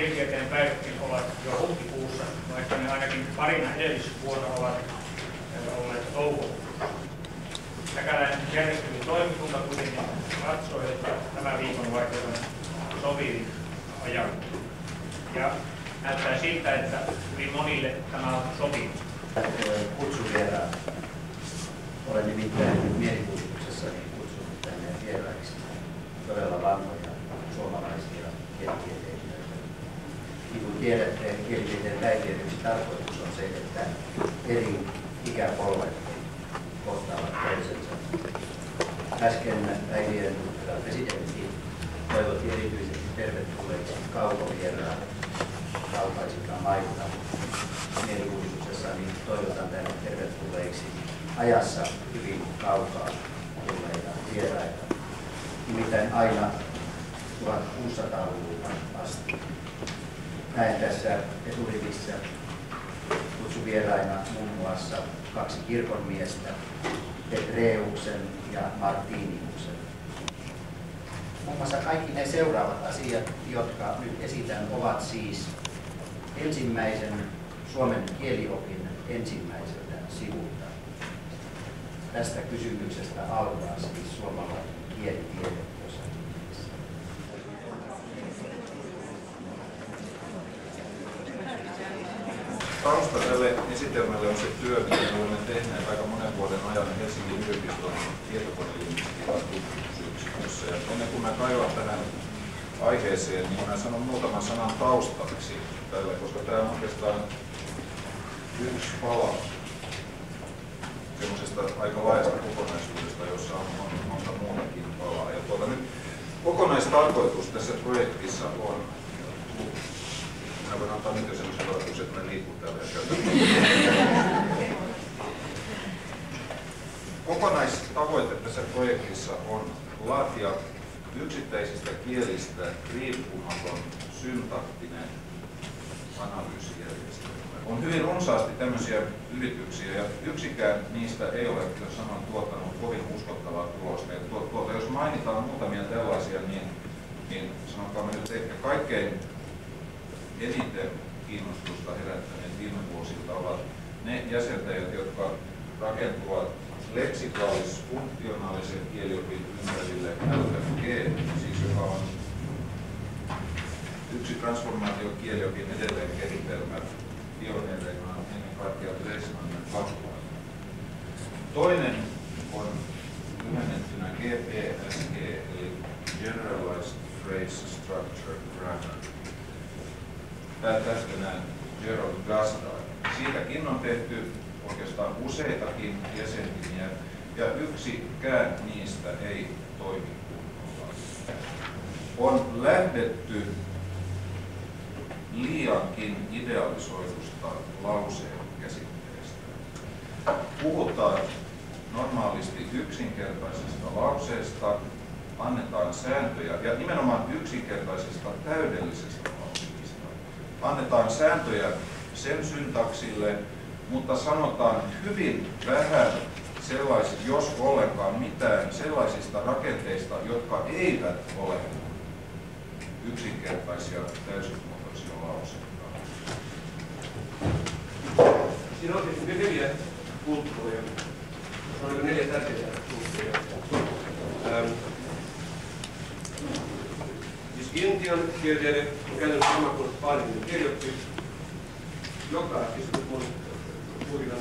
Kielitieteen päivätkin ovat jo huhtikuussa, vaikka ne ainakin parina edellisvuonna ovat olleet toukokuussa. Mäkäläinen järjestelytoimikunta kuitenkin katsoi, että tämä viikonvaihtoehto sopii ajan. Ja näyttää siltä, että hyvin monille tämä on sopii. Kutsun vieraan. Olen nimittäin mielikuutuksessani kutsunut tänne vieraiksi todella vanhoja suomalaisia kielitieteilijöitä. Niin kuin tiedätte, kielitieteen päivien tarkoitus on se, että eri ikäpolvet kohtaavat toisensa. Äsken päivien presidentti toivotti erityisesti tervetulleeksi kaukovieraan kaltaisilta mailta. Mielikuutuksessani toivotan tänne tervetulleeksi ajassa hyvin kaukaa tulleita vieraita, nimittäin aina 1600-luvulta asti. Näen tässä eturivissä kutsuvieraina muun muassa kaksi kirkonmiestä, Petreuksen ja Martiniuksen. Muun muassa kaikki ne seuraavat asiat, jotka nyt esitän, ovat siis ensimmäisen Suomen kieliopin ensimmäiseltä sivulta. Tästä kysymyksestä alkaa siis suomalainen kielitiede. Tausta tälle esitelmälle on se työ, mitä olemme tehneet aika monen vuoden ajan Helsingin yliopiston tietokoneilmistotutkimusyksikössä. Ja ennen kuin mä kaivan tähän aiheeseen, niin mä sanon muutaman sanan taustaksi tälle, koska tämä on oikeastaan yksi pala semmoisesta aika laajasta kokonaisuudesta, jossa on monta muutakin palaa. Ja nyt kokonaistarkoitus tässä projektissa on, minä voin antaa nyt jo semmoisen tarkoituksen, että mä liikun täällä ja käytän. Kokonaistavoite tässä projektissa on laatia yksittäisistä kielistä riippumaton syntaktinen analyysijärjestelmä. On hyvin runsaasti tämmöisiä yrityksiä ja yksikään niistä ei ole, jos sanon, tuottanut kovin uskottavaa tulosta. Jos mainitaan muutamia tällaisia, niin sanotaan nyt ehkä kaikkein eniten kiinnostusta herättäneet viime vuosilta ovat ne jäsentäjät, jotka rakentuvat leksikaalis-funktionaalisen kieliopin ympärille LFG, siis joka on yksi transformaatiokieliopin edelleen kehitelmä pioneereina ennen kaikkea Dresmannen. Toinen on lyhennettynä GPSG, eli Generalized Phrase Structure Grammar. Päätähtönään Gerald Gastain. Siitäkin on tehty oikeastaan useitakin jäseniä, ja yksikään niistä ei toimi kunnolla. On lähdetty liiankin idealisoidusta lauseen käsitteestä. Puhutaan normaalisti yksinkertaisesta lauseesta, annetaan sääntöjä, ja nimenomaan yksinkertaisesta täydellisestä. Annetaan sääntöjä sen syntaksille, mutta sanotaan hyvin vähän sellaisista, jos ollenkaan mitään, sellaisista rakenteista, jotka eivät ole yksinkertaisia täysimuotoisia lauseita. Siinä on tietysti neljä kulttuuria. Se on neljä tärkeitä kulttuuria. Intian kielitiede on käytännössä sama kuin paininen kirjoitti, joka siis mun kuvinan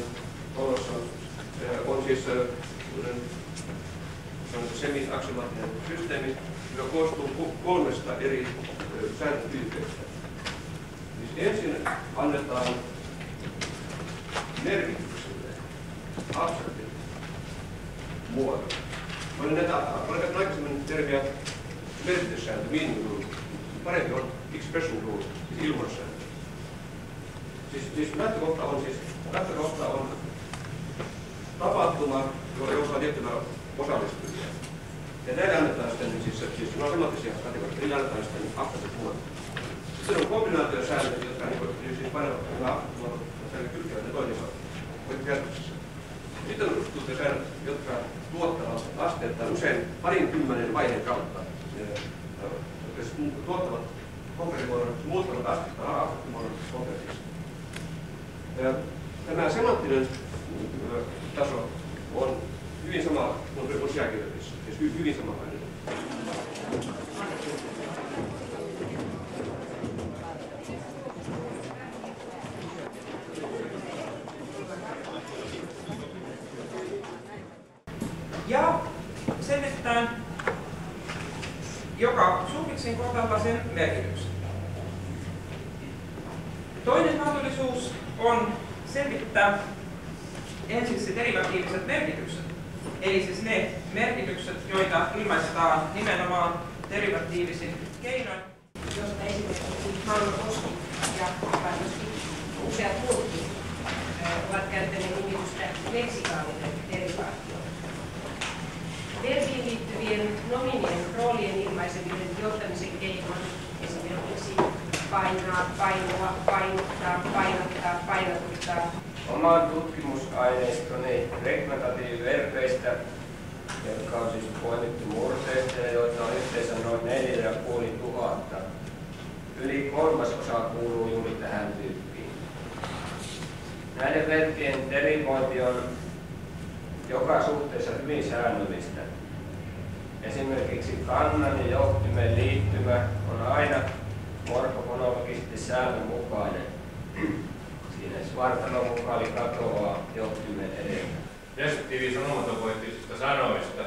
olossa on siis semi-aksemaattinen systeemi, joka koostuu kolmesta eri sääntötyypeistä. Siis ensin annetaan merkitykselle abstraktin muodon. Olen näitä aikaisemmin termiä merkityssääntö, minun parempi on expression rule, siis ilmoitussääntö. Siis lähtökohta on tapahtuma, jossa on tiettyä osallistujia. Ja näillä annetaan sitten, siis ne on sellaisia kategorioita, niillä annetaan sitten aktiivisesti muotoja. Sitten on kombinaatiosäännöt, jotka siis painavat nämä aktiivisesti kylkevät ne toisivat käytöksessä. Sitten on yksityisäännöt, jotka tuottavat asteita usein parin kymmenen vaiheen kautta. Tuottavat konkretimuodoksi, muuttavat astetta abstraktimuodoksi konkretiiksi. Tämä semanttinen taso on hyvin sama kuin useakirjoitissa, siis hyvin samanlainen. Ja selvitetään joka suffitsin kohdalla sen merkityksen. Toinen mahdollisuus on selvittää ensiksi derivatiiviset merkitykset, eli siis ne merkitykset, joita ilmaistaan nimenomaan derivatiivisin keinoin, josta esimerkiksi Manno-Koski ja varmasti useat muutkin ovat käyttäneet nimitystä leksikaalinen derivaatio. Verbiin liittyvien nominien roolien ilmaiseminen johtamisen keinoin, esimerkiksi painaa, painoa, painottaa, painottaa, painottaa. Oman tutkimusaineistoni regnatatiiviverpeistä, jotka on siis poimittu murteista ja joita on yhteensä noin 4500. Yli 3/3 kuuluu juuri tähän tyyppiin. Näiden verkkien derivointi on joka suhteessa hyvin säännöllistä. Esimerkiksi kannan ja johtimen liittymä on aina morfofonologisesti säännönmukainen. Siinä vartalomukaali katoaa johtimen edellä. Deskriptiivisista sanomatavoitteisista sanoista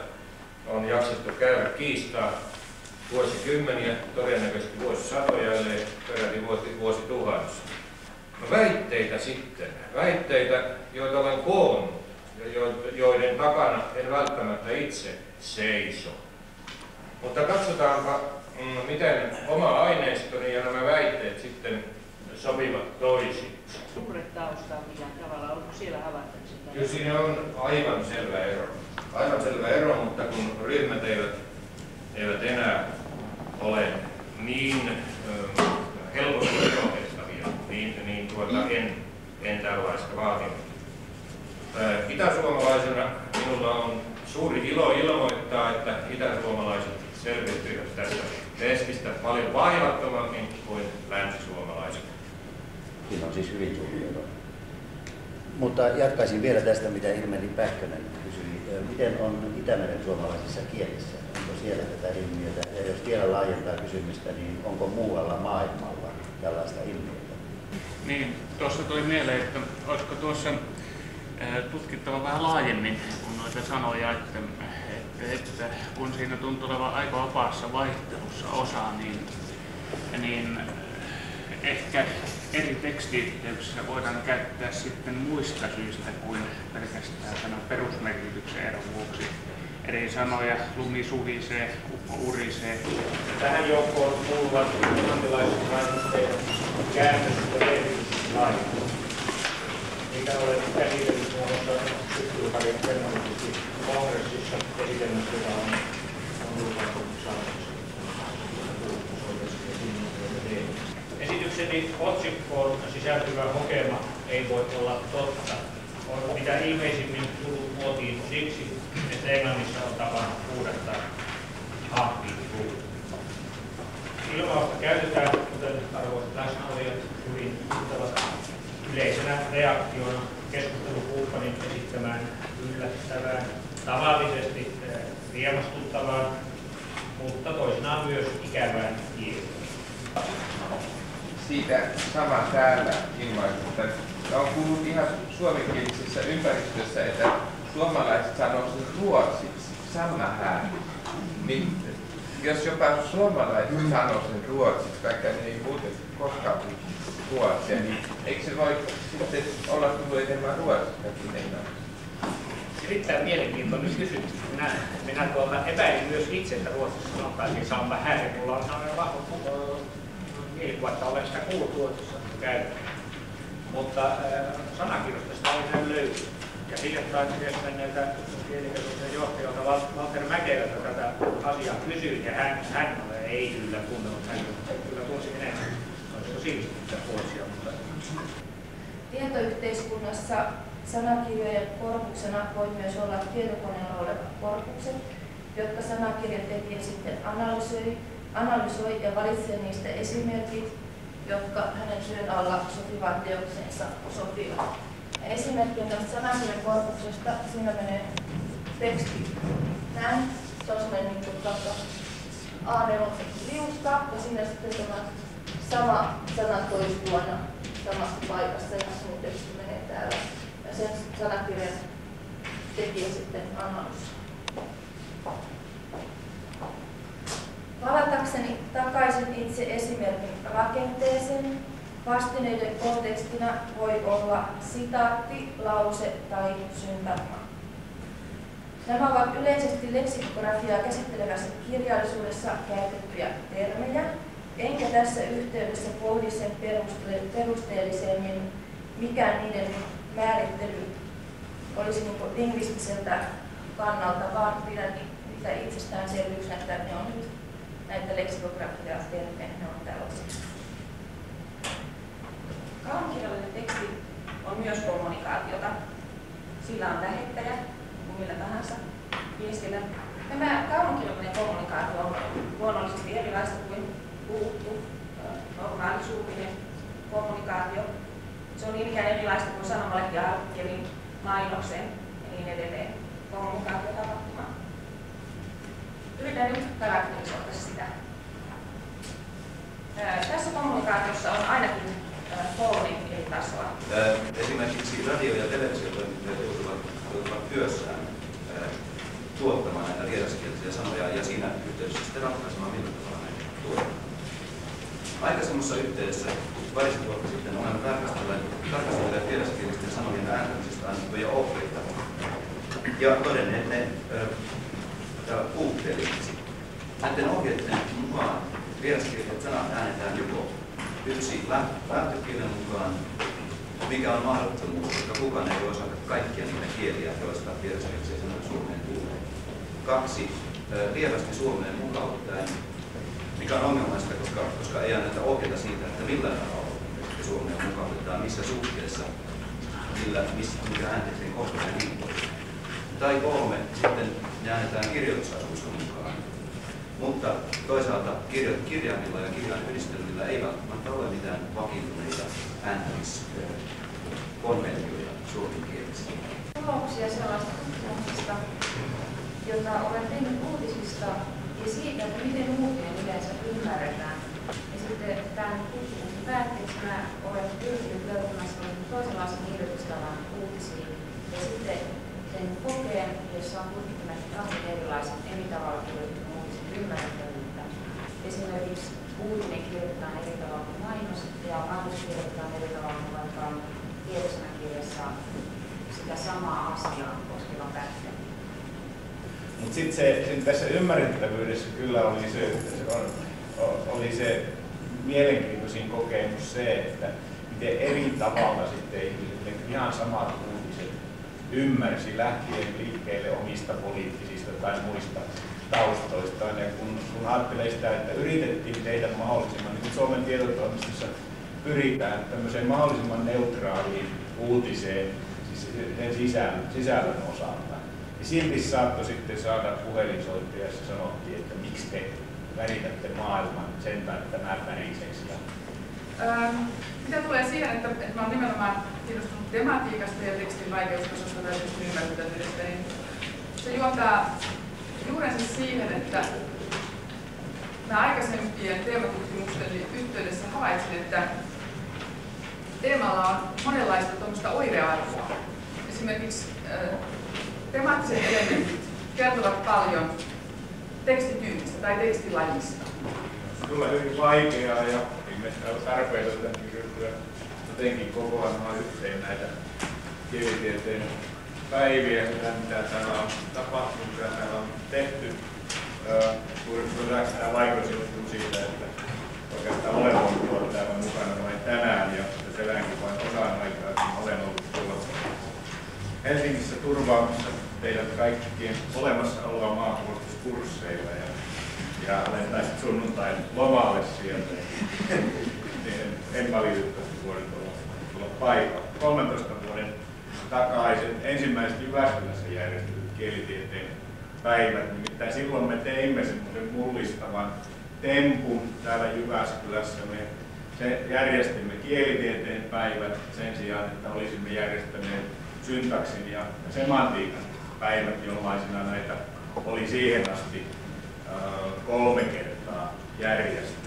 on jaksettu käydä kiistaa vuosikymmeniä, todennäköisesti vuosisatoja, ellei peräti vuosituhannissa. No väitteitä sitten. Väitteitä, joita olen koonnut, joiden takana en välttämättä itse seiso. Mutta katsotaanpa, miten oma aineistoni ja nämä väitteet sitten sopivat toisiinsa. Suhdetaustaa millään tavalla, onko siellä havaittavissa? Kyllä siinä on aivan selvä ero. Aivan selvä ero, mutta kun ryhmät eivät enää ole niin helposti erotettavia, niin en tällaista vaatinut. Itäsuomalaisena minulla on suuri ilo ilmoittaa, että itäsuomalaiset selviytyivät tästä testistä paljon vaivattomammin kuin länsisuomalaiset. Siinä on siis hyvin suuri ero. Mutta jatkaisin vielä tästä, mitä Ilmeli Pähkönen kysyi. Miten on Itämeren suomalaisissa kielissä? Onko siellä tätä ilmiötä? Ja jos vielä laajentaa kysymystä, niin onko muualla maailmalla tällaista ilmiötä? Niin, tuossa toi mieleen, että olisiko tuossa tutkittava vähän laajemmin kuin noita sanoja, että kun siinä tuntuu olevan aika vapaassa vaihtelussa osaa, niin ehkä eri tekstiyhteyksissä voidaan käyttää sitten muista syistä kuin pelkästään tämän perusmerkityksen eron vuoksi eri sanoja, lumi suhisee, ukko urisee. Tähän joukkoon kuuluvat englantilaiset ranskeiden käännöstä merkityslaita. Mitä olen käsitellyt muodossa syksylukarin permanentiksi kongressissa esitellyt, jota on julkaistu saamassa. Esitykseni otsikkoon sisältyvä hokema ei voi olla totta. On mitä ilmeisimmin tullut muotiin siksi, että Englannissa on tapana huudata hahviivu. Ilmausta käytetään, kuten arvoisat läsnäolijat hyvin tuntevat, yleisenä reaktiona keskustelukumppanin esittämään yllättävään, tavallisesti riemastuttavaan, mutta toisinaan myös ikävään kieltä. Siitä sama täällä ilmaistusta. On kuullut ihan suomenkielisessä ympäristössä, että suomalaiset sanoo sen ruotsiksi, sama ääni. Niin, jos jopa suomalaiset sanoo sen ruotsiksi, vaikka ne ei muuten koskaan ruotsia, niin eikö se voi sitten olla tullut enemmän ruotsiakin enää? Erittäin mielenkiintoinen kysymys. Minä tuolta epäilin myös itse, että ruotsissa sanotaan sama ääni. Mulla on aina vahva mielikuvatta olen sitä kuullut ruotsissa käyttänyt. Mutta sanakirjoista sitä aina löytyy. Ja hiljattain yhdessä näitä kielikeskuksen johtajalta Walter Mäkelältä tätä asiaa kysyin, ja hän ei kyllä tuntunut, hän kyllä tunsi enemmän. Olisiko sivistystä ruotsia, mutta... Tietoyhteiskunnassa sanakirjojen korpuksena voi myös olla tietokoneella olevat korpukset, jotka sanakirjatekijä sitten analysoi analysoi ja valitsee niistä esimerkit, jotka hänen työn alla sopivan teokseensa sopivat. Esimerkki on tästä sanakielen korpuksesta, siinä menee teksti näin, se on sellainen A4 liuska, ja siinä sitten tämä sama sana toistuu aina samasta paikasta, ja sinun teksti menee täällä, ja sen sanakirjan tekijä sitten analysoi. Palatakseni takaisin itse esimerkin rakenteeseen, vastineiden kontekstina voi olla sitaatti, lause tai syntagma. Nämä ovat yleisesti leksikografiaa käsittelevässä kirjallisuudessa käytettyjä termejä, enkä tässä yhteydessä pohdi sen perusteellisemmin, mikä niiden määrittely olisi niin lingvistiseltä kannalta, vaan pidän niitä itsestäänselvyyksenä, että ne on nyt näitä leksikografia termejä, ne on tällaisia. Kaunokirjallinen teksti on myös kommunikaatiota. Sillä on lähettäjä, kuin millä tahansa viestillä. Tämä kaunokirjallinen kommunikaatio on luonnollisesti erilaista kuin puhuttu, normaalisuudinen kommunikaatio. Se on niinkään erilaista kuin sanomalehti ja artikkelin, mainoksen ja niin edelleen kommunikaatiotapahtumaan. Yritän nyt karakterisoida sitä. Tässä kommunikaatiossa on ainakin kolme eri tasoa. Esimerkiksi radio- ja televisiotoimittajat joutuvat työssään tuottamaan näitä vieraskielisiä sanoja ja siinä yhteydessä sitten ratkaisemaan, millä tavalla näitä tuotetaan. Aikaisemmassa yhteydessä parissa vuotta sitten olen tarkastelleet vieraskielisten sanojen ääntämisestä annettuja oppeita ja todenneet ne puutteellisiksi. Näiden ohjeiden mukaan vieraskieliset sanat äänetään joko yksi lähtökielen mukaan, mikä on mahdottomuus, koska kukaan ei voi osata kaikkia niitä kieliä, joista vieraskielisiä sanoja suomeen tulee. 2. Lievästi suomeen mukauttaen, mikä on ongelmaista, koska ei anneta ohjeita siitä, että millä tavalla suomeen mukautetaan, missä suhteessa, mikä äänteeseen kohtaan liittyy. Tai 3. Sitten ne annetaan kirjoitusasuusta mukaan. Mutta toisaalta kirjaimilla ja kirjainyhdistelmillä ei välttämättä ole mitään vakiintuneita ääntämiskonventioita suomenkielessä. Tuloksia sellaista tutkimuksesta, jota olen tehnyt uutisista ja siitä, että miten uutinen yleensä ymmärretään. Ja sitten tämän tutkimuksen päätteeksi mä olen pyrkinyt löytämään toisenlaisen kirjoitustavan uutisiin ja sitten sen kokeen, jossa on kuitenkin kahden erilaisen eri tavalla kirjoitettu ymmärrettävyyttä. Esimerkiksi uutinen kirjoitetaan eri tavalla kuin mainos ja mainos kirjoitetaan eri tavalla kuin vaikka tietosanakirjassa sitä samaa asiaa koskeva pätkä. Mutta sitten tässä ymmärrettävyydessä kyllä oli se mielenkiintoisin kokemus se, että miten eri tavalla sitten ihmiset ihan samat uutiset ymmärsi lähtien liikkeelle omista poliittisista tai muista taustoistaan. Ja kun ajattelee sitä, että yritettiin tehdä mahdollisimman, niin Suomen tietotoimistossa pyritään tämmöiseen mahdollisimman neutraaliin uutiseen, siis sen sisällön osalta. Ja silti saattoi sitten saada puhelinsoittoja, jossa sanottiin, että miksi te väritätte maailman sen tai tämän väriseksi. Mitä tulee siihen, että mä oon nimenomaan kiinnostunut tematiikasta ja tekstin vaikeustasosta tai tekstin ymmärrettävyydestä, niin se juontaa juurensa siihen, että mä aikaisempien teematutkimusten yhteydessä havaitsin, että teemalla on monenlaista tuommoista oirearvoa. Esimerkiksi temaattiset elementit kertovat paljon tekstityypistä tai tekstilajista. Kyllä hyvin vaikeaa ja ilmeisesti on tarpeellista ryhtyä jotenkin kokoamaan yhteen näitä kielitieteen päiviä, mitä täällä on tapahtunut, mitä täällä on tehty. Suurin tämä vaikutus johtuu siitä, että oikeastaan olen ollut tuolla täällä mukana vain tänään ja selänkin vain osaan aikaa, kun olen ollut tuolla Helsingissä turvaamassa teidän kaikkien olemassa oleva maanpuolustuskursseilla ja olen päässyt sunnuntain lomalle sieltä. En valitettavasti voinut olla paikalla. 13 vuoden takaisin ensimmäiset Jyväskylässä järjestetyt kielitieteen päivät. Nimittäin silloin me teimme semmoisen mullistavan tempun täällä Jyväskylässä. Me järjestimme kielitieteen päivät sen sijaan, että olisimme järjestäneet syntaksin ja semantiikan päivät, jollaisina näitä oli siihen asti 3 kertaa järjestetty.